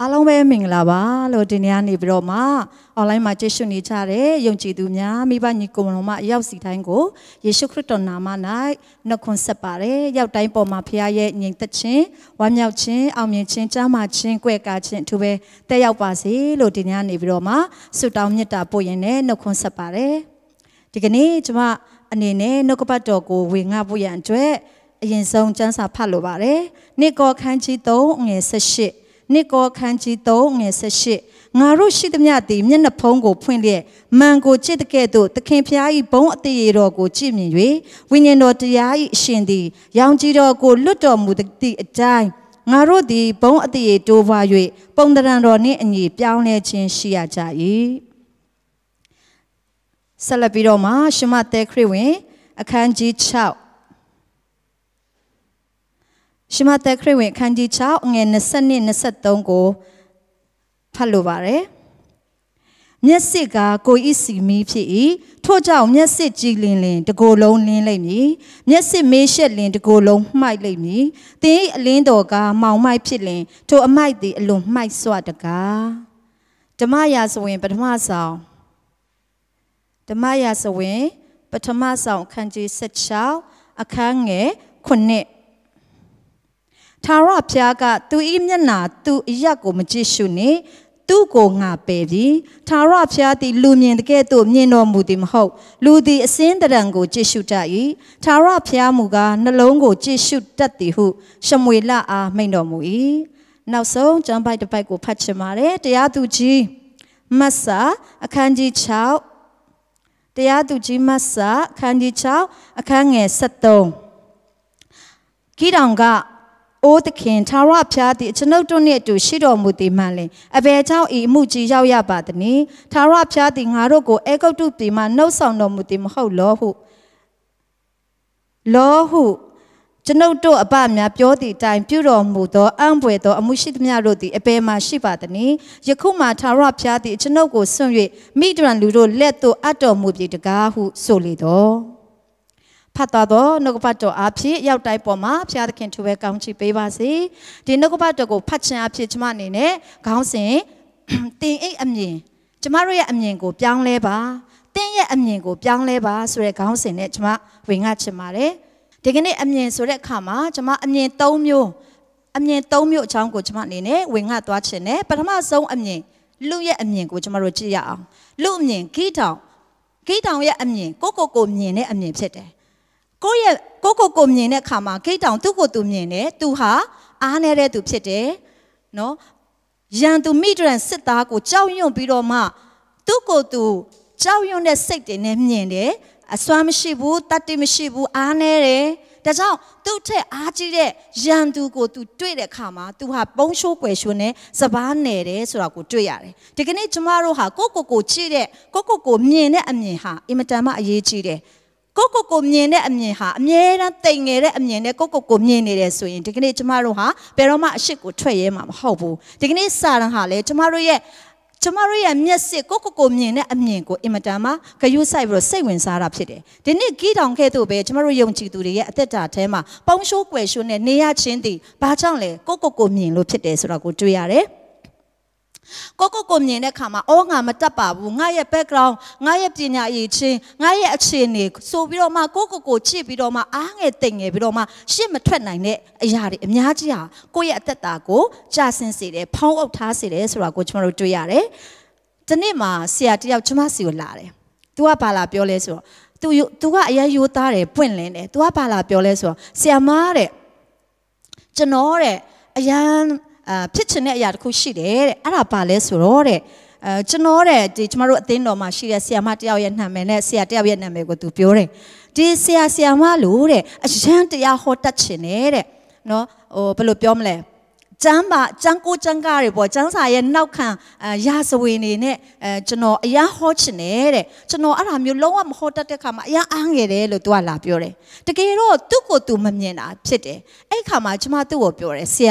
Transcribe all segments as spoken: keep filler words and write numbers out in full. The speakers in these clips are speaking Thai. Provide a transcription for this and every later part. อาลงเว้มิงลาบ้าโลดินยานิบรมาออนไลน์มาเจชุนิจาเรยงจิตุญามีบ้านยิโกโนมายาวสีทังโกยิชุคริตนามาไนนกคนสปาเรยาวไตปอมาพยาเยยิงตัดเชนวันยาวเชนเอาเมียเชนจ้ามาเชนเกวกาเชนทุเวแต่ยาวภาษีโลดินยานิบรมาสุดเอาเมตตาปุยเนนกคนสปาเรทีนี้จังหวะอันนี้เนนกปัตโตโกเวงาปุยันเจยินทรงจันสาพัลโลบาเรนี่ก็ขันจิโตเงยเสชนี่ก็ขันจิโตเงยเสชงารู้ชิดมีติมีนับพงกูพูนเลยมันกูจิตเกตุตะเคียนพยายปงตีรอกูจิมีวิวิญญาณอติยายเช่นดียังจีรอกูลุดอมุตติใจงารู้ดีปงตีโตวายุปงดารรอนี่อันนี้เปียงเลจินชียใจสลับปีรมาชมาเตครีวินอคันจิชาวชมาเตครีวินคันจิชาวเงินสันนินสัตตงโกพัลโลบาเรเนื้อสิกาโกอิสิมีพี่อีทั่วเจ้าเนื้อสิจีลินลินตะโกลงลินเลยมีเนื้อสิเมเชลินตะโกลงไม่เลยมีตีลินดอกาเมาไม่พี่ลินทั่วไม่ตีลงไม่สวัสดกาจะมายาสวินปฐมาสาวธรรมยาสเวปฐมสองคันจีเสชาวอาคางเงคนเนทารอพยากะตัวอิมยนาตัวอิยากุมจิชุนีตัวโกงาเปรีทารอพยาติลูเมียนเกตัวเมียนอมุติมหกลูดีเส้นตะดังโกจิชุใจทารอพยามุกานลงโกจิชุตัดติหูชมวยละอาไม่นอมุอีน่าสงจำไปจะไปกูพัชมาเรตยาตุจีมัสสะอาคันจีชาวเตียตุจิมัสสะคันจิชาวคันเงยสัตตงกีดังกะโอตะเข็นทารพยาติชนกตุเนี่ยตุชิโดมุติมันเลยอเบเจ้าอีมุจิยาวยาบาตนีทารพยาติงารุโกเอกตุปีมานุส่องโนมุติมหกโลหุโลหุชนกตุอปะมะเปียวติใจปิโดมุโตอังป่วยโตอมุชิตมะโรติอเปมาชิบาตนียะคุมาทารพยาติชนกโกส่วนยมิตรันลูโตเล็ดโตอัตโตมุปิตกาหุโสเลโตพัตตาโตนกปัตโตอาภิยောက်ไตปอมาพยาตะเคนทุเวกองฉิเปบาสิดินกปัตโตโกพัดฉินอาภิจมะณีเนก้องสินตินไอ้อเมียนจมะโรยอเมียนโกเปียงแลบาตินเยอเมียนโกเปียงแลบาสรก้องสินเนจมะเวงะฉิมาเรทีนี้อเมียนส่วนแรกขามาจะมาอเมียนโตมิวอเมียนโตมิวช่างกูจะมาเนี่ยเนี่ยเวงาตัวเช่นเนี่ยปัทมาส่งอเมียนลูกยาอเมียนกูจะมาโรจิยาลูกอเมียนกี่ดาวกี่ดาวยาอเมียนกูกูกูอเมียนเนี่ยอเมียนเสร็จเลยกูยากูกูกูอเมียนเนี่ยขามากี่ดาวตัวกูตัวอเมียนเนี่ยตัวหาอาเนี่ยเรื่องตัวเสร็จเลยเนาะยันตัวมีเรื่องสิทธากูเจ้าโยมปีรอมาตัวกูตัวเจ้าโยมเนี่ยเสร็จเลยเนี่ยอเมียนเนี่ยสวามิชิบุตัดติมิชิบุอาเนเรแต่เจ้าตัวเธออาจีเรยันดูกูตัวด้วยเด็กขามาตัวหาปงชูเกวชุนเนสบานเนเรสุรากูด้วยอะไรทีนี้จมารู้หากูกูกูจีเรกูกูกูเมียเนี่ยอเมียหาอิมจามาเยจีเรกูกูกูเมียเนี่ยอเมียหาเมียนั้นเต็งเนเรอเมียเนี่ยกูกูกูเมียเนี่ยส่วนทีนี้จมารู้หาเปรมาชิกูช่วยเย่มาเข้าบูทีนี้สารังหาเลยจมารู้เย่จมารู้อย่างเมียสิกูกูกูเมียเนี่ยเมียกูอิมตามะก็อยู่ใส่บริษัทวินสาราผิดเลยทีนี้กี่ดองแค่ตัวเบจมารู้ยงจีตัวเดียแต่จ่าเทมาป้องชูเกวชุนเนี่ยเนียชินดีบ้าจังเลยกูกูกูเมียรู้ผิดเลยสุรากูจุยอะไรกูกูกูเมียเนี่ยขามาโอ้งามาจับป่าบูง่ายเป๊กเราง่ายจีน่าอีชิง่ายอาชินี่สูบิโรมากูกูกูชีบิโรมาอ้างเอติงเอบิโรมาเชื่อมาทั่วไหนเนี่ยยาดิเมียจีอากูอยากแต่ตากูจ้าสินสิเดพองเอาท้าสิเดสุรากูจะมารู้จุยอะไรจะนี่มาเสียที่เอาจะมาสิวลาเลยตัวปลาลาเปียวเลยสิตัวตัวอายุตาเลยป่วนเลยเนี่ยตัวปลาลาเปียวเลยสิเสียมาเลยจะน้อเลยยันพิจารณาอยากคุยสิเด้ออะไรไปเลยสุดรอเด้จนอเด้ที่จะมารู้ตินออกมาสิเด้เสียมาที่เอาเย็นทำเองเนี่ยเสียที่เอาเย็นทำเองก็ตัวเปลี่ยนเลยที่เสียเสียมาลู่เด้ฉันที่อยากหัวตัดเช่นเด้เนาะโอ้เป็นรูปยอมเลยจังบ่จังกูจังกาหรือบ่จังสายยันนักขังยาสวีนี่เนี่ยจนอยากหัวเช่นเด้จนอะไรมีล้วนหัวตัดที่คำอยากอ่างเด้เลยตัวลาเปลี่ยนเลยแต่กี่รอบตัวกูตัวมันเนี่ยนะเสร็จไอ้คำมาจะมาตัวเปลี่ยนเลยเสีย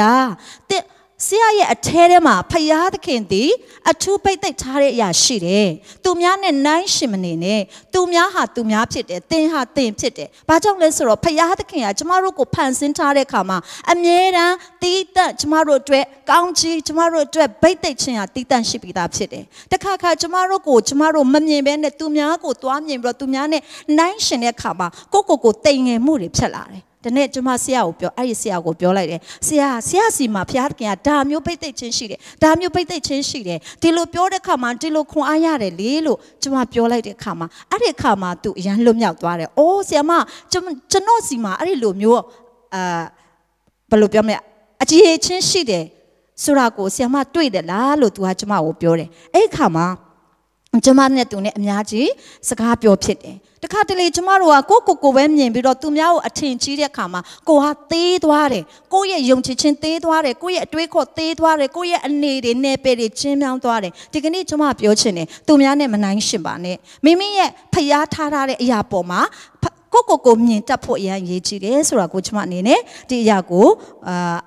แต่ เสียเยอเทเรมาพยาธิเข็นดีอธุไปแต่ทาเรยาชีเรตุมยาเนนายชิมันเนตุมยาหาตุมยาผิดเดเต็นหาเต็นผิดเดป้าจ้องเลยสรพยาธิเข็นยาจมารุกุพันสินทาเรขามาอเมรันตีตันจมารุด้วยกองจีจมารุด้วยไปแต่เชียตีตันชิบิดาผิดเดแต่ข้าข้าจมารุกุจมารุมันเย็นเบนเนตุมยากุตัวมันเย็นเราตุมยาเนนายชินเรขามาโกโกโกเต็งเงมูริบฉลาดแต่เนี่ยจมาเสียอุปยไอเสียอุปยอะไรเนี่ยเสียเสียสิมาพยาธิดามิโอไปเตชินสิเดดามิโอไปเตชินสิเดที่ลูกยอดข้ามันที่ลูกคนอายาเรลีลูกจมาพิอไรเด็กข้ามาอะไรข้ามาตุยันลมยาวตัวเรโอ้เสียมาจมจโนสิมาอะไรลมยาวอ่าบลูกยอมเนี่ยอาจีชินสิเดสุราโกเสียมาตุยเดล่าลูกตัวจมาอุปยเรไอข้ามาจมาเนี่ยตัวเนี่ยมีอาจีสกาพิอพิเดแต่ข้าเดลีจมารัวกูกูกูเว้นยินบิดตุมยาวอัฐินชีเรียกขามากูหาตีตัวเรกูเย่ยงชิชินตีตัวเรกูเย่ด้วยขดตีตัวเรกูเย่อันนี้เรเนเปริชิมยาวตัวเรที่กันนี่จมาเปียวชินเนี่ยตุมยาวเนี่ยมันนั่งชิบะเนี่ยไม่มีเย่พยาธาราเรยาปอมากูกูกูมีจับพวกยังยีชีเรสุรากูจมาเนี่ยเนี่ยที่ยากู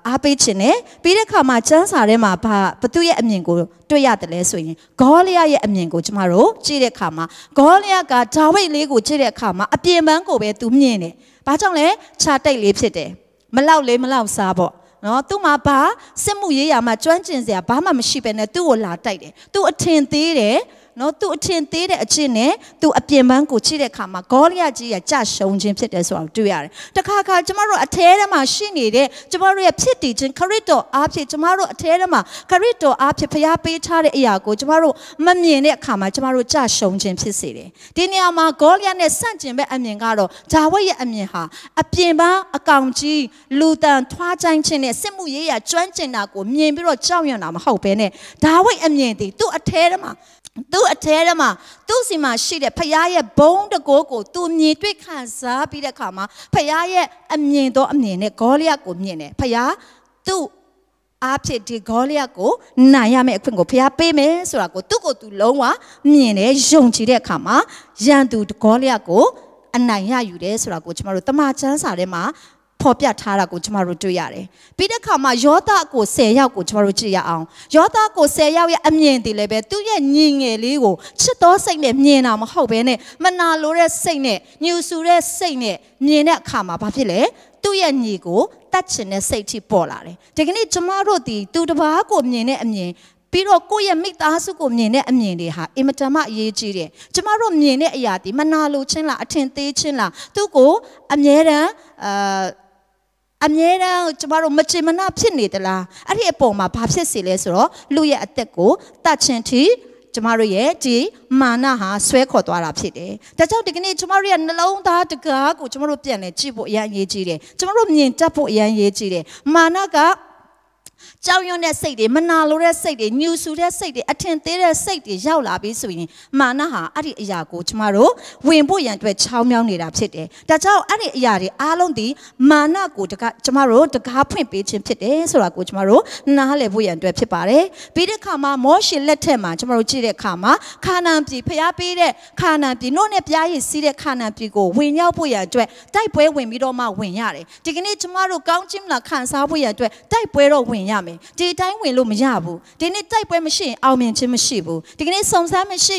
อาเปชินเนี่ยปีเรียกขามาจันสาเรมาพะประตูเย่อันยิงกูตัวยาแต่เลสุยกอลียาเย่อันยิงกูจมารู้ชีเรียกขามากอลียากาจาวเลกูชีเรียกขามาอภิมันกูเวตุมเนี่ยเนี่ยป้าจังเลยชาติเล็บเสด็จมาเล่าเลยมาเล่าซาบะเนาะตู้มาป้าเสมุยยามาจวนจินเสียป้ามาไม่ชีเป็นเนี่ยตู้หลาดใจเดตู้อัฐินตีเดเนาะตู้อัฐินตีเดอัฐินเนี่ยตู้อภิมันกูชีเรียกขามากอลียาจีอยากจะชงจินเสด็จส่วนตัวยาเลยแต่ข้าข้าจะมารู้อัฐินมาชีนี่เดจะมาเรียบเสด็จจินคาริโตอาภิจะมารู้อัฐินมาคาริโตอาภิพยาปีชาเรียกูจะมารู้มันมีเนี่ยขามาจะมารู้จะชงจินเสด็จเลยทีนี้เอามากอลียาเนี่ยสั่งจินไปอภิกันเราจาวายอภิหาอภิมันอากงจีลูตันทว่าจังจินเนี่ยเสมุยยาจวนจินน่ะกูมีบิโรเจ้าอย่างนั้นมาเข้าไปเนี่ยดาวอันยิ่งดีตู้อัฐินมาตู้อัฐินมาตู้สิมาชีเดพยาเย่บงตะโกกูตู้มีด้วยขันซาปีเด็กขามาพยาเย่อันยิ่งตัวอันยิ่งเนี่ยกอลียากูมีเนี่ยพยาตู้อาเปติกอลียากูนายาเมฆกูพยาเป้เมสุรากูตู้กูตู้ลงวะมีเนี่ยยงจีเด็กขามายันตู้กอลียากูอันนายาอยู่เดสุรากูจะมารู้ตั้งมาจันสาเรมาพอพิจารณากูจะมารู้จุยอะไรปีเด็กข้ามายอดากูเสียกูจะมารู้จุยอ่างยอดากูเสียยอันยิ่งดีเลยเบตุยันยิ่งเอลีกูชิดต่อสิ่งเนี่ยยิ่งน่ามาเข้าไปเนี่ยมันน่ารู้เรื่องสิ่งเนี่ยนิวสูเรื่องสิ่งเนี่ยยิ่งเนี่ยข้ามาพับไปเลยตุยันยิ่งกูตัดสินเนี่ยสิ่งที่ปอละเลยจากนี้จะมารู้ดีตัวเด็กบ้ากูยิ่งเนี่ยยิ่งปีเรากูยังไม่ตาสุกุมเนี่ยอันยิ่งดีฮะอิมันจะมาเยจีเร่จะมารู้ยิ่งเนี่ยยาดีมันน่ารู้เช่นละเช่นตีเช่นละตัวกูอันยิ่งเนี่ยอันนี้นะจะมารู้มันจะมันน่าพิจารณาแต่ละอันที่ผมมาพับเสียสิเลยสิรู้ลุยอัตกูตัดเช่นที่จะมารู้เยจีมาหน้าหาสวยขอตัวรับผิดเลยแต่เจ้าเด็กนี่จะมาเรียนเราองค์ตาเด็กก็กูจะมารู้เปลี่ยนเลยจีบอย่างเยจีเลยจะมารู้เปลี่ยนจับอย่างเยจีเลยมาหน้าก็เจ้าอย่างเนี่ยสิ่งเดียวมันน่ารู้เรื่องสิ่งเดียวนิวสูเรื่องสิ่งเดียวอัตถินเตือนสิ่งเดียวยาวลาบิสุยมาหน้าหาอันที่อยากกูจะมารู้เว้นบุญอย่างตัวชาวเมืองนี่รับผิดเลยแต่เจ้าอันที่อยากได้อารมณ์ดีมาหน้ากูจะก็จะมารู้จะก็เพิ่มไปชิมผิดเลยสุรากูจะมารู้น่าเลี้ยบุญอย่างตัวผิดไปเลยปีเด็กข้ามาโมชิเล็ดเทมาจะมารู้จีเด็กข้ามาข้าน้ำจีพยาปีเด็กข้าน้ำจีโน่เนี่ยพยาอีสีเด็กข้าน้ำจีกูเว้นยาวบุญอย่างตัวได้ป่วยเว้นมีดมาเว้นยาเลยทีนี้จะมารู้ก้าวจิ้มหลังข้างสาวบุญอย่างตัวได้ป่วยเราเว้นยาทีใจเวรลุไม่ยากบุทีนี้ใจป่วยไม่ใช่เอาเมียนชินไม่ใช่บุทีนี้สงสารไม่ใช่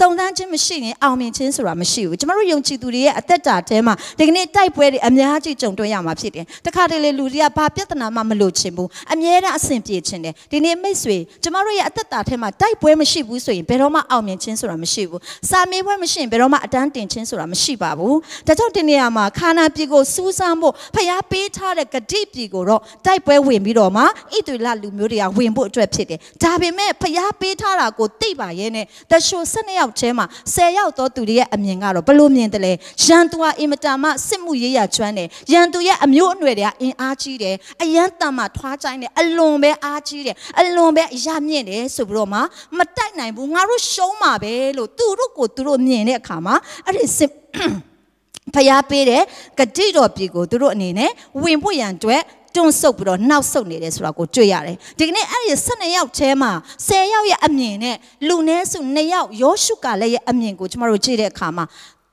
สงสารชินไม่ใช่เอาเมียนชินสุราไม่ใช่บุจะมารู้ยงจีตุรีอัตตาเจมาทีนี้ใจป่วยอันยังจีจงตัวยามาผิดเลยแต่ข้าเรื่องลูรีอาบาพิจารณามาไม่รู้ชินบุอันยังรักสิ่งผิดชินเลยทีนี้ไม่สวยจะมารู้อัตตาเจมาใจป่วยไม่ใช่บุสวยเปรมาเอาเมียนชินสุราไม่ใช่บุสามีป่วยไม่ใช่เปรมาอัตตินชินสุราไม่ใช่บาบุแต่เจ้าทีนี้อามาข้านาปีโกซูซามบุพยาปีชาเรกดีปีโกรอใจป่วยเวรบิดอมาอีตัวละลูมิวเรียเว้นบุตรแบบผิดเลยจ้าเป็นแม่พยาปีท่าละกูตีบ่ายเย็นเนี่ยแต่ช่วงเสนอยาวเชื่อมาเสียยาวตัวตุรีอันยังไงเราปลุกเย็นแต่เลยยันตัวอิมตามาสมุยยาชวนเนี่ยยันตัวยาอันยุ่นเวียอินอาชีเลยยันตามาทว่าใจเนี่ยอารมณ์แบบอาชีเลยอารมณ์แบบยามเย็นเนี่ยสุบรมามาใจไหนบุงารู้โชว์มาเบลูตุรุกูตุรุเย็นเนี่ยขามาอะไรสิพยาปีเลยกระดิ่งรอบปีกูตุรุเนี่ยเนี่ยเว้นบุยันตัวจงส่งไปโดนน่าส่งเนี่ยเลยสุรากูจุยอะไรทีนี้ไอ้เสนอยาวเชื่อมาเสนอยาวอันยิ่งเนี่ยลูเนสุเนยาวยอชุกาเลยอันยิ่งกูจะมารู้จีเด็กขามา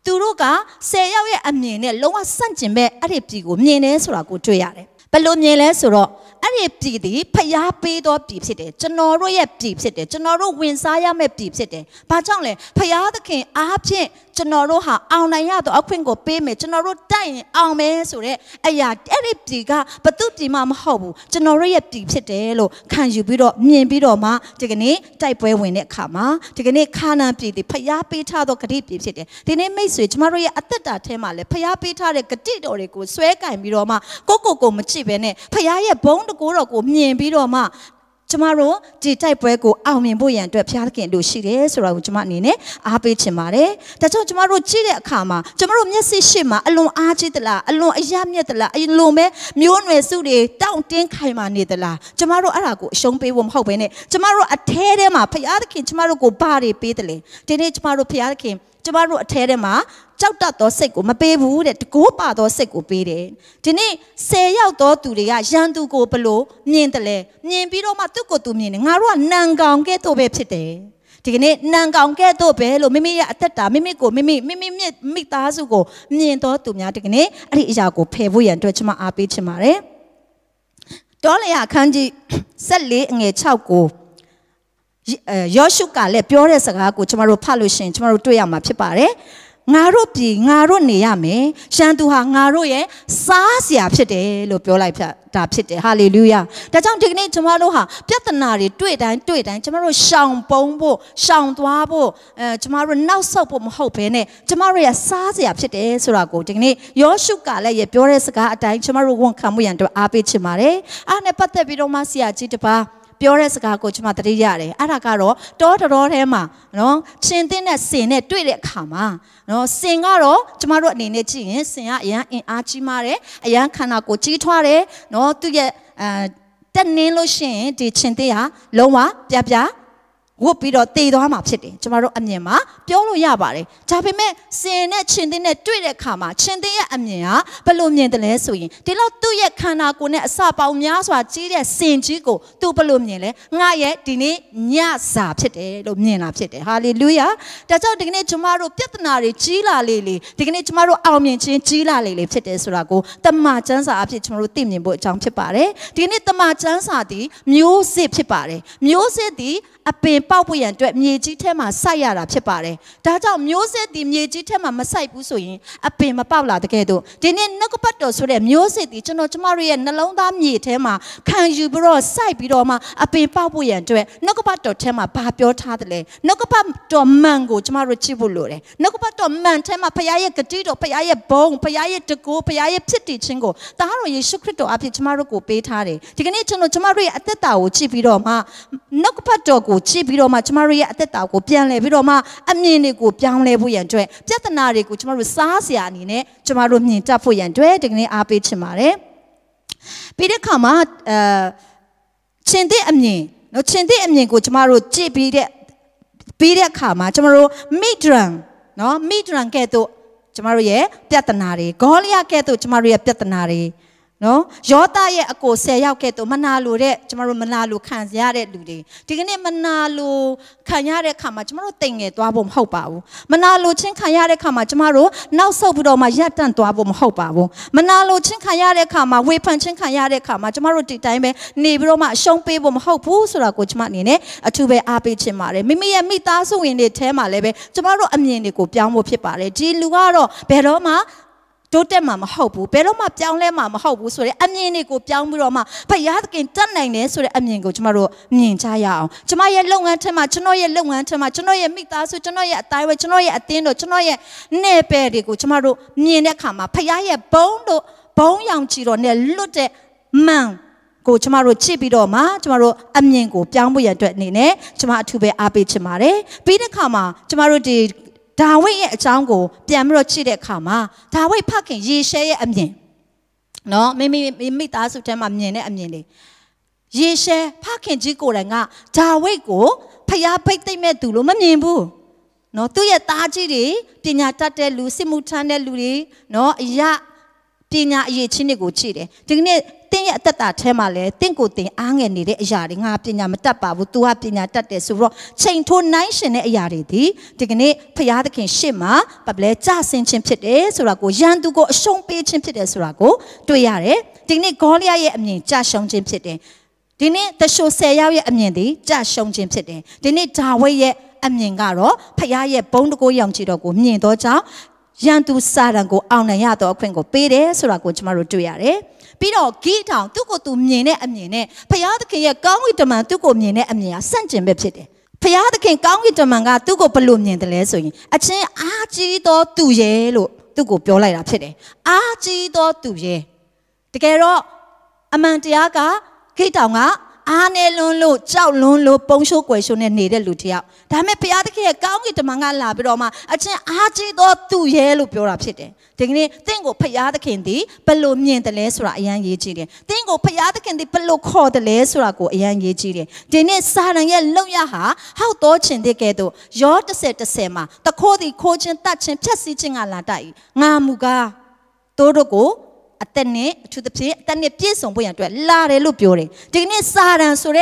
ตัวรู้ก็เสนอยาวอันยิ่งเนี่ยลงว่าสั่งจินเบออะไรปีกูเนี่ยสุรากูจุยอะไรเป็นลมเนี่ยเลยสุราอะไร ไม่ปีดีพยาปีตัวปีเสด็จจนอรู้ยับปีเสด็จจนอรู้วินสายาไม่ปีเสด็จป้าจ้องเลยพยาตะเคียนอาเพี้ยจนอรู้หาเอาในยาตัวเอาเพียงก็ปีเมจนอรู้ได้เอาเมสุเรไอยาเอริปีก้าประตูปีมาไม่หูจนอรู้ยับปีเสด็จโลขันอยู่ปีดอมีปีดอมาจากนี้ใจป่วยเวเนี่ยขามาจากนี้ขานาปีดีพยาปีชาตัวกระดิ่งปีเสด็จทีนี้ไม่สวยจนอรู้ยับอัตตาเทมาเลยพยาปีชาเรกระดิ่งโดเรกูสวยกันปีดอมาโกโกโกมันจีเวเนี่ยพยาเย่บ้องตะกูเรากูเมียนพี่เรามาจมารู้จิตใจเปรี้ยกูเอาเมียนบุญยันด้วยพี่อาเก่งดูสิเรศเราจมาหนีเนี่ยอาเปิดจมาเร่แต่เจ้าจมารู้จีเด็กขามาจมารู้เนี่ยสิชิมาอารมณ์อาจิตละอารมณ์อายามเนี่ยตละอารมณ์แม่มีวันเวสุดีต้องเตียงใครมาเนี่ยตละจมารู้อะไรกูชงไปวมเข้าไปเนี่ยจมารู้อัดเทเรมาพี่อาเก่งจมารู้กูบารีปีตเลยทีนี้จมารู้พี่อาเก่งจมารู้อัดเทเรมาเจ้าตัดตัวเสกกูมาเปบูเด็ดกูป่าตัวเสกกูไปเด็ดทีนี้เสียยาวตัวตุเรียยันตุกูเปล่าเนียนแต่เลยเนียนพี่เรามาตุกูตุเนียนงารู้นางกองแกตัวแบบเสดทีนี้นางกองแกตัวเปล่าไม่มีอัตตาไม่มีกูไม่มีไม่มีไม่มีตาสุกูเนียนตัวตุเนียนทีนี้อะไรอยากกูเพื่อวันตัวชั่วมาอาบิชั่วมาเลยตอนนี้ขันจีเสลีเงี้ยชาวกูยอชุกาเล็บยอเรศก้ากูชั่วมารู้พาลุชินชั่วมารู้ตัวอย่างมาพี่ป่าเลยงารู้ปีงารู้เนียเมฉันดูหางารู้เย่สาเสียผิดเดลบยอไลผิดตาผิดเดฮาเลลูยาแต่จังทีนี้จมารู้หาพิจารณาดีด้วยดันด้วยดันจมารู้ช่างปงบุช่างตัวบุเอ่อจมารู้น่าเศร้าบุมหัวเป็นเนี่ยจมารู้เย่สาเสียผิดเดสุรากูทีนี้ย้อนชุกาเลยเย่บยอเรศก้าแต่จมารู้วงคำวิญญาณตัวอาเปชิมาเร่อันเนี่ยปัตเตปิโรมาเสียจิตปะยอเรศก้ากูจมาตรียาเลยอาราการ์โตทรอเทมาเนาะเช่นที่เนี่ยเสียเนี่ยด้วยเล็กขามาเนาะเสียงก็รู้จมารู้เนี่ยเนี่ยจีนเสียงอย่างอินอาจิมาเลยอย่างขนาดกูจีทว่าเลยเนาะตัวเย่เอ่อแต่เนื้อลูกเสียงที่เช่นที่ฮะลงว่าเปียเปียกูปีดตีดอมาผิดเลยจมารู้อันนี้มาเปียวลูกยาบาเลยจะเป็นแม่เสียงเนี่ยเช่นที่เนี่ยด้วยเล็กขามาเช่นที่อันนี้ฮะเป็นลมเย็นแต่เลยสุยที่เราตัวเย่ขนาดกูเนี่ยสาบเอาเนี่ยสวัสดีเนี่ยเสียงจีกูตัวเป็นลมเย็นเลยง่ายเลยทีนี้เนี่ยสาบผิดเลยลมเย็นนับผิดเลยฮาเลลูยาแต่เจ้าทีนี้จมารู้พิจารณาเลยจีลาเลยเลยทีนี้จมารู้เอาเมียนเช่นจีลาเลยเลยผิดเลยสุรากูแต่มาจันสาผิดจมารู้ตีมเย็นบ่จังผิดไปเลยทีนี้แต่มาจันสาดีมิวสิผิดไปเลยมิวสิดีอเป็นเป้าปุยยันด้วยมีจีเทมาใส่ยาลับเช่นป่าเลยแต่เจ้ามิวสิดีมีจีเทมาไม่ใส่ผู้สูงอเป็นมาเป้าหลักเกิดตัวทีนี้นักปัตตสุเรมิวสิดีจนจมาเรียนนั่งลงตามมีเทมาขังอยู่บริษัทใส่ปีรอมาอเป็นเป้าปุยยันด้วยนักปัตตเทมาปาเปียวท่าเลยนักปัตตมังกูจมารู้จีบุลุเลยนักปัตตมันเทมาพยายามกระดิ่งพยายามบงพยายามตะกูพยายามพิจิตชิงกูแต่เราเยซูคริสต์อาภิจมารู้กูไปท่าเลยทีนี้จนจมาเรียนแต่ตาอุจีปีรอมานักปัตตกูชีบิโรมาจมารีอัตตากูเปลี่ยนเลยบิโรมาอเมริกูเปลี่ยนเลยผู้ยันด้วยเจตนาเรกูจมารู้สาเสียนี่เนี่ยจมารู้มีจับผู้ยันด้วยถึงนี้อาเปิดชิมาเลยปีเด็กขามาเอ่อเช่นที่อเมริเราเช่นที่อเมริกูจมารู้จีปีเด็กปีเด็กขามาจมารู้มีดรังเนาะมีดรังแกตัวจมารู้เย่เจตนาเรกอลยาแกตัวจมารู้เย่เจตนาเรเนาะยอดตาเย่อโกเสียยาวแกตัวมันนาลูเร่จมารุมันนาลูขันยาเร่ดูดีทีนี้มันนาลูขันยาเร่ขามาจมารุติงเงตัวบ่มเข้าป่าวมันนาลูเช่นขันยาเร่ขามาจมารุเน่าเศร้าบุดอมายัดตันตัวบ่มเข้าป่าวมันนาลูเช่นขันยาเร่ขามาเวพันเช่นขันยาเร่ขามาจมารุติดใจไหมหนีบุดอมาชงเปบ่มเข้าผู้สุรากุจมาหนีเนี่ยชูเบอาเปชิมาเร่ไม่มียังมีตาสูงอย่างเดียเทมาเลยเบจมารุอเมียนี่กูเปียงโมพิป่าเร่จีลูกอ่ะรอเบรอมาโจทย์เต็มมาไม่เข้าผู้เปล่ามาเจ้าเล่มาไม่เข้าผู้ส่วนอันนี้นี่กูเจ้าไม่รู้มาพยายามกินจันไหนเนี่ยส่วนอันนี้กูจะมารู้นี่ใช่ยาวจะมาเย็นลงเงินเท่ามาจะน้อยเย็นลงเงินเท่ามาจะน้อยเย็นมิตาสุจะน้อยเย็นตายไว้จะน้อยเย็นตีนโดจะน้อยเย็นเนเปรีกูจะมารู้นี่เนี่ยขามาพยายามปองโดปองยังจีรอเนี่ยลุเจมังกูจะมารู้ชีบิโดมาจะมารู้อันนี้กูเจ้าไม่เย็นตัวนี่เนี่ยจะมาถูกไปอาบิจะมาเลยปีนี้ขามาจะมารู้ดีดาวิดอาจารย์กูเปลี่ยนรถชีเด็กขามาดาวิดพักกันยีเชยอันนี้เนาะไม่มีไม่ตาสุดแต่มาอันนี้เนี่ยอันนี้เลยยีเชยพักกันจีกูเลยงะดาวิดกูพยายามไปตีแม่ตุลุมันยินบุเนาะตัวเยตาจีดีปีนี้ตัดเดลูซิมุชันเดลูดีเนาะยะปีนี้ยีชินี่กูจีเลยถึงเนี่ยเตี้ยตัดตาเทมาเลยติ้งกูติงอ่างเงินนี่เด็กยาดีงาปีนี้มันตัดป่าวตัวปีนี้ตัดเด็กสุรเชิงทุนไหนเช่นเนี่ยยาดีดีทีนี้พยายามตะเคียนชิมาแบบเลยจ้าเส้นเชื่อมเชื่อสุรากูยันตุโกชงเปเชื่อมเชื่อสุรากูตัวยาเลย ทีนี้กอลียาเย่อเมียนจะชงจิมเสร็จเองทีนี้แต่โชเซียเย่อเมียนดีจะชงจิมเสร็จเองทีนี้จาวเย่อเมียนก็รอพยาเย่ปงดูกูยังจีดกูเมียนตัวเจ้ายันตุสาดังกูเอาในยาตัวขึ้นกูไปเด้สุรากูจะมารู้จุยอะไรพี่น้องกี่ทางทุกคนตุเมียนเนี่ยอเมียนเนี่ยพยาตะเคียนก้าววิจารณ์ทุกคนเมียนเนี่ยอเมียนสั่นจิมแบบเสร็จเองพยาตะเคียนก้าววิจารณ์ก็ทุกคนปลุกเมียนแต่ละส่วนอาชีพอาชีพตัวตุเย่ลูกตุกูเปล่าเลยรับเสร็จเองอาชีพตัวตุเย่แต่แกรออามันที่อาก้าคิดถึงอ่ะอาเนลุนลูเจ้าลุนลูปงชูกวยชูเนี่ยหนีได้หลุดเดียวแต่ไม่พิจารณาที่ก้าวกิจมังงานลาไปรอมาอาจารย์อาจีตัวตุเยลูเปล่ารับเสร็จเองทีนี้ติงกูพิจารณาที่ดีเปลุเมียนแต่เลสุระยังยีจีเดียติงกูพิจารณาที่ดีเปลุคอแต่เลสุระกูยังยีจีเดียทีนี้สารังยังลุยหาเขาโตชินที่แกดูย้อนจะเสร็จจะเสร็จมาแต่โคดีโคจินตัดชินพิสิจิงานลาได้งามุกาตัวรู้กูแต่เนี่ยชุดที่แต่เนี่ยพี่ส่งไปอย่างตัวลาเรลูบิโอเรทีนี้สารันสุเร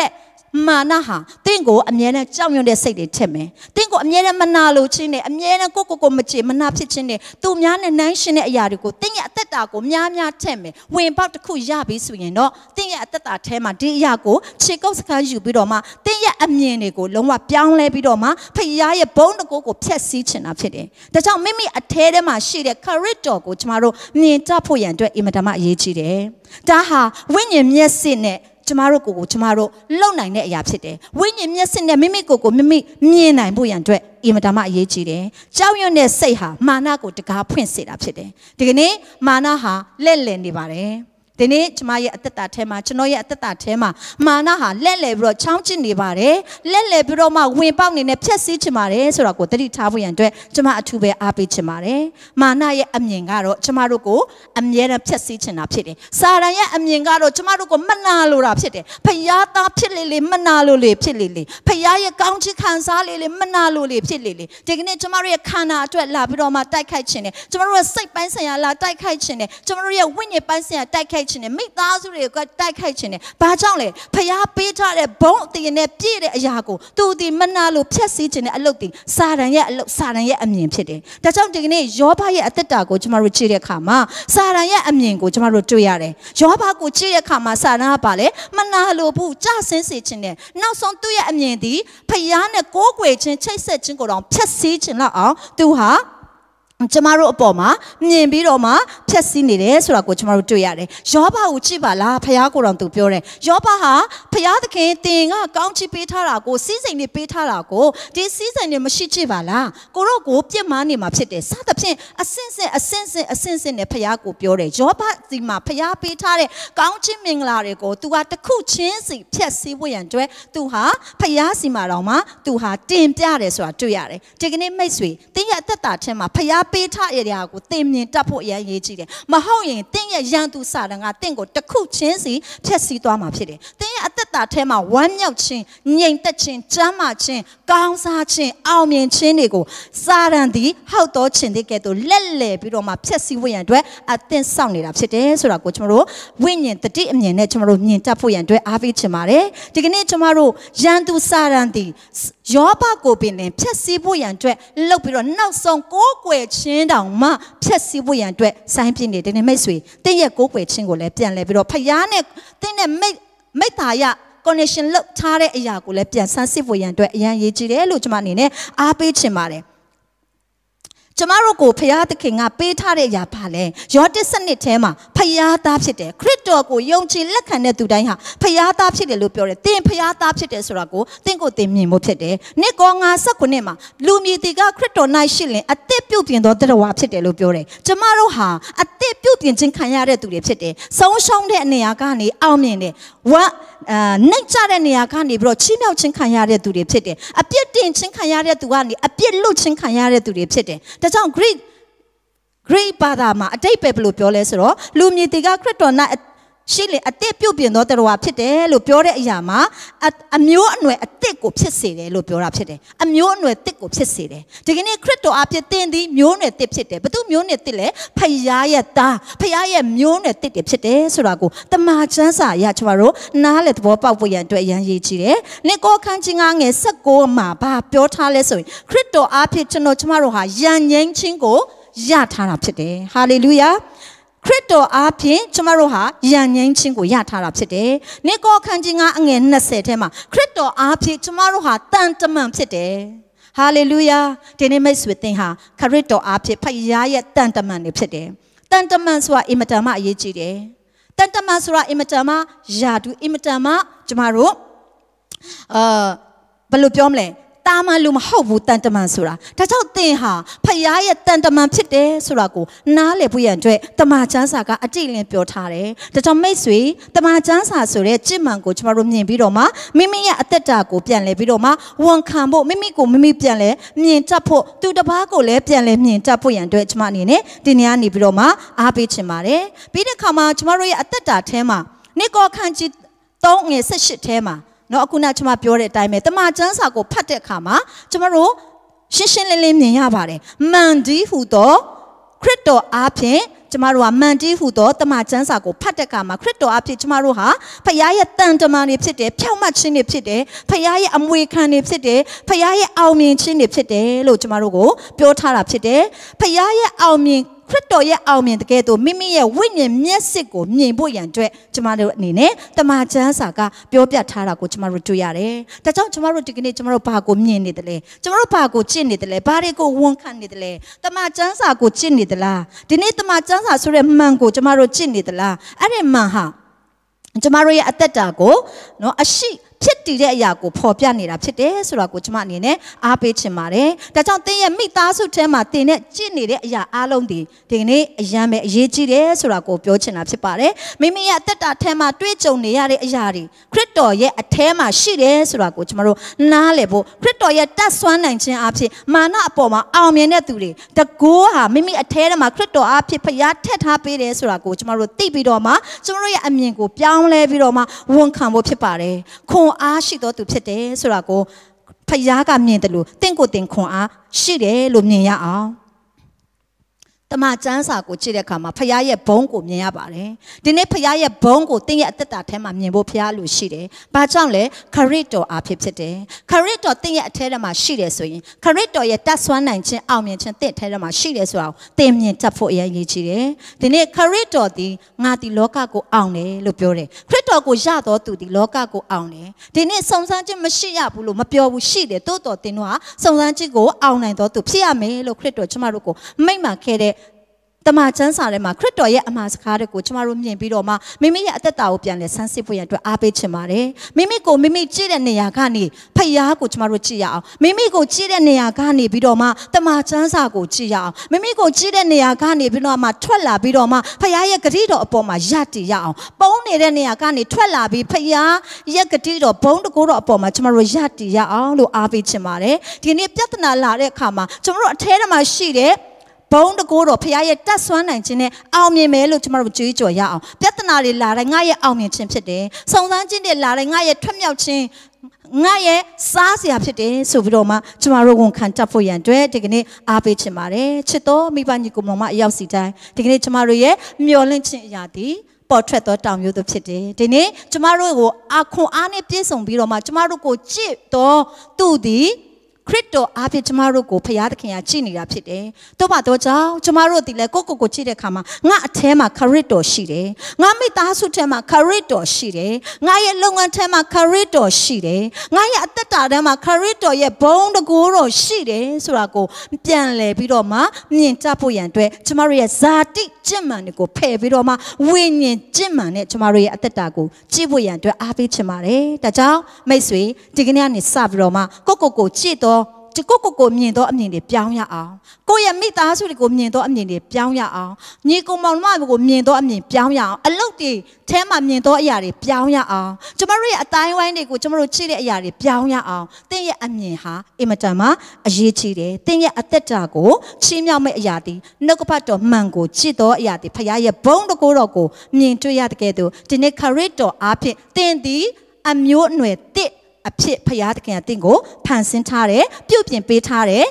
มาหน้าฮะติงกูอันนี้เนี่ยเจ้าอยู่ในสิ่งเดียดใช่ไหมติงกูอันนี้เนี่ยมันน่ารู้จริงเนี่ยอันนี้เนี่ยกูกูกูไม่เชื่อมันน่าพิจริงเนี่ยตัวมันเนี่ยนั่งชินเนี่ยอย่ารู้กูติงเนี่ยแต่ตากูมันเนี่ยใช่ไหมเว้นปั๊บจะคุยยาบิสุเนาะติงเนี่ยแต่ตาใช่ไหมดียากูเชื่อกูสักการอยู่บิดออกมาติงเนี่ยอันนี้เนี่ยกูลงว่าเปลี่ยนเลยบิดออกมาพยายามอย่าบ่นกูกูเชื่อสิ่งที่น่าพิจริงแต่เจ้าไม่มีอัตเทเดมาชีเดคาริโตกูจะมารู้เนี่ยจะพูดอย่างตัวอิมันจะมาเยจีเดจ้าฮะเว้นอย่างเนี่ยสิเนี่ยจะมาโรกูจะมาโรเล่าไหนเนี่ยอยากเสด็จวิญญาณเนี่ยเสด็จไม่มีกูกูไม่มีมีไหนบุญอย่างด้วยอิมันทำมาเยจีเดเจ้าอยู่เนี่ยเสียหามาหน้ากูจะกล้าพูดเสียรับเสด็จทีนี้มาหน้าฮะเล่นเล่นดีบ้างเลยทีนี้จะมาเยอะตัดเทมาชโนเยอะตัดเทมามาหน้าฮะเล่นเล่นบล็อช่างจินดีบ้างเลยเล่นเล่นบล็อมาวิ่งเป้าเนี่ยเพื่อสิ่งจะมาเลยสุรากูตรีท้าบุญอย่างด้วยจะมาถูเบอาบิจะมาเลยมาหน้าเยอะอันยังการ์จะมาโรกูอันยังรับเพื่อสิ่งจะนับเสด็จสาระเยอะอันยังการ์จะมาโรกูมันน่ารู้รับเสด็จพยายามตามเพื่อเลี้ยมันน่ารู้เลี้ยเพื่อเลี้ยพยายามกังจิขันซาเลี้ยมันน่ารู้เลี้ยเพื่อเลี้ยทีนี้จะมาเรียกขันอาจจะลาบล็อมาได้ใครชินเนี่ยจะมาเรียกใส่ปัญญาลาได้ใครชินเนี่ยจะมาเรียกวิญญาณปัญญาได้ใครไม่ตาสุริยก็ได้ใครชนะป้าเจ้าเลยพยาปีชาเลยบ่งตีเนี่ยพี่เลยอยากกูตัวที่มันน่ารู้เพื่อสิ่งชนะลูกติสารังยะสารังยะอันยิ่งเพื่อแต่เจ้าจริงเนี่ยยอบ้าเยอะติดตากูจะมารู้ชื่อเรียกขามาสารังยะอันยิ่งกูจะมารู้จุยอะไรยอบ้ากูชื่อเรียกขามาสารังยะป่าเลยมันน่ารู้ผู้จ้าเส้นสิ่งชนะน้องสองตัวอันยิ่งดีพยาเนี่ยโกเวชใช้เส้นชิงกูลองเพื่อสิ่งชนะอ๋อตัวฮะจะมารู้ปอมาเมียนบีรอมาเพื่อสิ่งนี้เลยสุรากูจะมารู้จุยอะไรยอบ้าอุจิบาลาพยากูรังตุเปียวเลยยอบ้าฮะพยาตะเคียนติงอ่ะก้าวจีปีท่าละกูซีซั่นนี้ปีท่าละกูที่ซีซั่นนี้มันชิจิบาลากูรู้กูเปี่ยมานี่มาพิเศษสัตว์เพียงอสินเซอสินเซอสินเซเนี่ยพยากูเปียวเลยยอบ้าจีมาพยาปีท่าเลยก้าวจีมิงลาเลยกูตัวตะคู่เชียนสิเพื่อสิ่งวุ่นยันด้วยตัวฮะพยาสิมาเรามาตัวฮะเต็มใจเลยสุราจุยอะไรทีนี้ไม่สวยที่อยากจะตัดเช่นมาพยาปีท่าเอเดียกูเต็มยินจับพวกยังยืดจีเดมาห้องยินเต็งยังตุสาดังอาเต็งกูตะคู่เชียนสิเพื่อสิ่งตัวมาพิเศษเต็งอัตตาเทมาวันยาวชินยินตัดชินจามาชินกางซาชินเอาเมียนชินนี่กูสาดันดีห้าวตัวชินที่แกตัวเล่นเล่ไปรวมมาเพื่อสิ่งวุ่นยันด้วยอาเต็งส่องนี่รับเสด็จสุรากูชมารู้วิญญาณตัดที่เมียนเนี่ยชมารู้ยินจับพวกยังด้วยอาวิชมาเร่ทีนี้ชมารู้ยังตุสาดันดียอบ้ากูเป็นเนี่ยเพื่อสิ่งวุ่นยันด้วยเล่าไปรวมน้องสองกูเกวเช่นดังมาเพื่อสิบวันด้วยสายพินเดตเนี่ยไม่สวยแต่ยังกูเกิดชิงกูเลยเปลี่ยนเลยไปรอพยานเนี่ยแต่เนี่ยไม่ไม่ตายอะคอนเนคชั่นเลิกท่าเรย์อยากกูเลยเปลี่ยนสายสิบวันด้วยยังยืดจีเร่ลูกจมานี่เนี่ยอาเปิดชิมาเลยจมารู้กูพยาตะเคียนอาเปิดท่าเรย์อยากพาเลยยอดที่สนิทเทมาพยาตาพิเดคริสต์ตัวกูยงจีเล็กขันเนี่ยตัวใดฮะพยาตาพิเดลูกเปล่าเลยตีนพยาตาพิเดสุรากูตีนกูตีนมีมุพิเดเนี่ยกองอาสักคนเนี่ยมาลูมีตีก้าคริสต์ตัวนายชิลเลยเตะผิวเปลี่ยนตัวแต่ละวับพิเดลูกเปล่าเลยจมารู้ฮะเตะผิวเปลี่ยนจริงขันยาเรตุเรียพิเดสองช่องเนี่ยเนี่ยการนี้เอาเมียเนี่ยว่าหนึ่งจานเนี่ยการนี้เราชิมเอาจริงขันยาเรตุเรียพิเดอภิเดนจริงขันยาเรตุวานี่อภิลูจริงขันยาเรตุเรียพิเดแต่เจ้ากรีกกรีกป่าดามาได้ไปปลุกปล่อยเลยสิหรอลูมีติกาคริสต์ตัวน่ะชิลิอัตเตปิวเปลี่ยนตัวแต่ว่าพิเดลูกเปล่าเลยยามาอันมีอันหน่วยอัตเตกุพิเศษเลยลูกเปล่ารับพิเดอันมีอันหน่วยอัตเตกุพิเศษเลยทีนี้คริสต์ตัวอาพิเดนี่มีอันหน่วยติดพิเดประตูมีอันหน่วยติดเลยพยายามตาพยายามมีอันหน่วยติดพิเดสุรากูแต่มาจังสายาชวารุน่าเล็ดวัวป่าวยันตัวยันยีจีเลยนี่ก็คันจิงางเงสกูมาบ้าเปล่าท่าเลยส่วนคริสต์ตัวอาพิเดชโนชวารุหายันยังชิงกูยาทานาพิเดฮาเลลูยา คริสต์อาเพียงจมาโรหะยันยันชิงกุยาทาราบเสด็จเนโกขันจิงาเงินนั่นเสด็จมาคริสต์อาเพียงจมาโรหะตั้งจำมั่นเสด็จฮาเลลูยาเดี๋ยวนี้ไม่สวดติงฮะคริสต์อาเพียงพยายามตั้งจำมั่นเสด็จตั้งจำมั่นสวะอิมจามาเยจิเดตั้งจำมั่นสวะอิมจามายาดูอิมจามาจมาโรเอ่อบรรลุยอมเลยตามาลุมเข้าบุตันตมันสุราถ้าเจ้าเตหาพยายามตันตมันพิเดสุรากูน้าเล็บยันด้วยตมาจันสากาอจิเลนเปียวทาเลยถ้าเจ้าไม่สวยตมาจันสาสุเรจิมันกูจะมารุมยินพิโรมาไม่มีอัตตากูเปลี่ยนเลยพิโรมาวังคำโบไม่มีกูไม่มีเปลี่ยนเลยยินจับโพตูดบ้ากูเลยเปลี่ยนเลยยินจับโพยันด้วยจมานี่เนี่ยทีนี้อันนี้พิโรมาอาบิชิมาเลยพิเดข้ามาจมารุยอัตตาเทมานี่ก็ขันจิตต้องเงี้ยเสชิเทมาเนาะคุณอาจจะมาเปลี่ยนได้แต่เมื่อตมาจันสากูพัดเด็กขามาจะมารู้ชิ้นชิ้นเล็กๆเนี่ยบาร์เลยมันดีหูโตคริสต์อาเพียงจะมารู้ว่ามันดีหูโตตมาจันสากูพัดเด็กขามาคริสต์อาเพียงจะมารู้ฮะพยายามตั้งจะมาเนี่ยพิเศษเพี้ยวมาชิ้นเนี่ยพิเศษพยายามอเมริกันเนี่ยพิเศษพยายามเอาเมียชิ้นเนี่ยพิเศษเราจะมารู้กูเปลี่ยนทาราพิเศษพยายามเอาเมียคริสต์ยาเอาเมียตะเกียตัวมิมิยาวิญญาณเมียสิกูเมียบุญยันด้วยจมาดูนี่เนี่ยตมาจันสากาเปียวเปียทารากูจมารู้จุยาเร่แต่เจ้าจมารู้จุกินี่จมารู้ปากูเมียนี่เดเลยจมารู้ปากูจินนี่เดเลยบารีกูวงคันนี่เดเลยตมาจันสากูจินนี่เดล่ะทีนี้ตมาจันสาสุเรมังกูจมารู้จินนี่เดล่ะอะไรมาฮะจมารู้ยาอัตตากูเนาะอาชีพิธีเรียกยากูพอพิจารณาพิธีสุรากูจมาเนี่ยอาเปชิมาเร่แต่เจ้าเตี้ยมิตาสุเทมาเตี้ยเนี่ยจีนี่เรียกยาอารมณ์ดีทีนี้ยามเยี่ยจีเร่สุรากูพิจารณาพิปาเร่ไม่มียาตัดเทมาด้วยจงเนี่ยเรียกยาดีคริสต์เยเทมาชีเร่สุรากูจมาโรน่าเล็บคริสต์เยตัดส่วนหนึ่งเช่นอาเปมาหน้าปอมาเอาเมียเนี่ยตุเร่แต่กูฮะไม่มีเทมาคริสต์อาเปพยายามเททาเปเร่สุรากูจมาโรตีบิดอมาจมาโรยอเมียกูเปียงเล่บิดอมาวงคำว่าพิปาเร่คงอาชีตัวตุบเสด็จสุรากูพยากรรมเนี่ยตลูเต็งกูเต็งคงอาชีเดลุมเนี่ยอ๋อแต่มาจันสากูชีเดขามาพยายามบ่งกูเนี่ยป่ะเลยทีนี้พยายามบ่งกูเต็งยาตัดตัดเทมาเนี่ยบ่พยายามลุชีเดบ้าจังเลยคาริโตอาพิบเสด็จคาริโตเต็งยาเทระมาชีเดส่วนคาริโตยาตัดส่วนหนึ่งเช่นเอาเมียเช่นเต็งเทระมาชีเดส่วนเต็มเนี่ยจับโฟเอียยี่ชีเดทีนี้คาริโตตีงาตีโลกากูเอาเนี่ยลุบเลยตัวกูยากตัวตุดิโลกากูเอาเนี่ยทีนี้สงสารจิตไม่ใช่ยาบุรุษมาเปียวบุชีเดตัวตัวตินวะสงสารจิตกูเอาในตัวตุพี่ยามีโลคริตตัวชมารุกูไม่มาแค่เดตมาจันสาเลยมาคริตตัวเยอมาสคาเดกูชมารุมีนบิโรมาไม่มีอัตตาอุปยันเลสันสิบุยันตัวอาเปชมาเร่ไม่มีกูไม่มีจีเดเนียกานีพยากูชมารุจียาไม่มีกูจีเดเนียกานีบิโรมาตมาจันสากูจียาไม่มีกูจีเดเนียกานีบิโรมาทวลาบิโรมาพยายกรีดอปอมายาติยาป้องในเดเนียกานีทวลาบิพยายกรีดอป้องตะกูรอปอมาชมารุยาติยาลูอาเปชมาเร่ทีนี้พัฒนาลาเร่ขามาชมารุเทระมาชีเดปองตะโกรพยายามตัดส่วนหนึ่งเช่นเอาเมียเมลุจมารู้จุยจ่อยเอาพัฒนาเรื่องอะไรง่ายเอาเมียเช่นเดียสงสารเช่นเดียอะไรง่ายทำยาวเช่นง่ายสาเสียเช่นเดียสุบิโรมาจมารู้กันจับผู้ยันด้วยทีนี้อาเปชมาเร่ชิโตมีปัญญากุมลงมายาวสิใจทีนี้จมารู้เย่มีอะไรเช่นยาดีพอเทรดตัวตามยุทธพิเศษทีนี้จมารู้ว่าอาคุณอันนี้เป็นส่งบิโรมาจมารู้กูจีตัวตูดีคริสต์อาเปจมารุกูพยายามขยันจีนี่รับผิดเองตัวบาตัวเจ้าจมารุติเลยก็กูกูจีเด็กขามาง่าเทมาคาริโตชีเดง่าไม่ตาสุเทมาคาริโตชีเดง่าเยลงอันเทมาคาริโตชีเดง่าเยอัตตาเดมาคาริโตเยบงตะกูโรชีเดสุรากูเปลี่ยนเลยพี่รอมามีนจับผู้ยันด้วยจมารุยซาติจิมันนี่กูเพ่พี่รอมาวิญญาณจิมันเนี่ยจมารุยอัตตากูจีผู้ยันด้วยอาเปจมาเร่แต่เจ้าไม่สวยจีกันนี่ซาพี่รอมาก็กูกูจีโตจะกูกูมีตัวอันนี้เดียบยาวยาวกูยังไม่ตาสุดกูมีตัวอันนี้เดียบยาวยาวนี่กูมองว่ากูมีตัวอันนี้ยาวยาวอันลูกดีเทมันมีตัวอย่างเดียบยาวยาวจะมาเรียกตายไว้เนี่ยกูจะมารู้ชีเดียอย่างเดียบยาวยาวแต่ยังอันนี้ฮะอิมันจะมายืดชีเดียแต่ยังอัตตากูชีมยาวไม่อย่างดีนึกว่าตัวมันกูชีตัวอย่างดีพยายามบ่งตัวกูรักกูมีตัวอย่างเดียวที่นี่คาริโตอาเพียแต่ดีอันมีหน่วยเตะอภิพยาตะเกียติงโกผ่านเส้นทางเลยเปลี่ยนเปลี่ยนไปทางเลย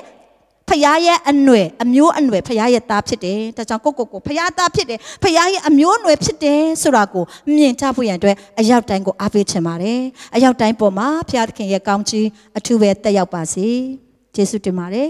พยายามอันหน่วยอันยูอันหน่วยพยายามตาพิเดแต่จังกูกูกูพยายามตาพิเดพยายามอันยูหน่วยพิเดสุรากูมีนจับผู้ยันด้วยอายุตั้งกูอาเปชิมาเลยอายุตั้งปอมาพยาตะเกียติงโกจีอธุเวตเตยออกภาษีเจสุติมาเลย